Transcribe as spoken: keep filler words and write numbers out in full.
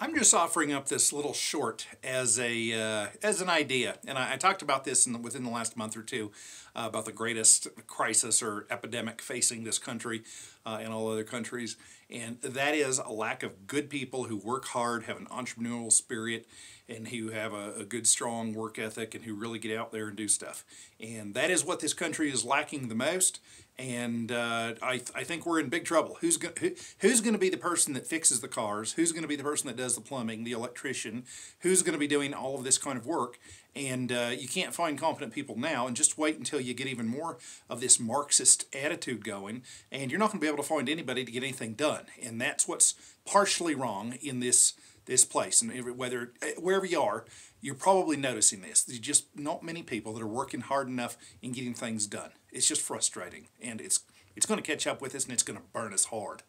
I'm just offering up this little short as a uh, as an idea, and I, I talked about this in the, within the last month or two uh, about the greatest crisis or epidemic facing this country uh, and all other countries, and that is a lack of good people who work hard, have an entrepreneurial spirit, and who have a, a good, strong work ethic, and who really get out there and do stuff. And that is what this country is lacking the most. And uh, I, th I think we're in big trouble. Who's going who, who's going to be the person that fixes the cars? Who's going to be the person that does the plumbing, the electrician? Who's going to be doing all of this kind of work? And uh, you can't find competent people now, and just wait until you get even more of this Marxist attitude going, and you're not going to be able to find anybody to get anything done. And that's what's partially wrong in this this place. And every, whether wherever you are, you're probably noticing this. There's just not many people that are working hard enough in getting things done. It's just frustrating, and it's, it's going to catch up with us, and it's going to burn us hard.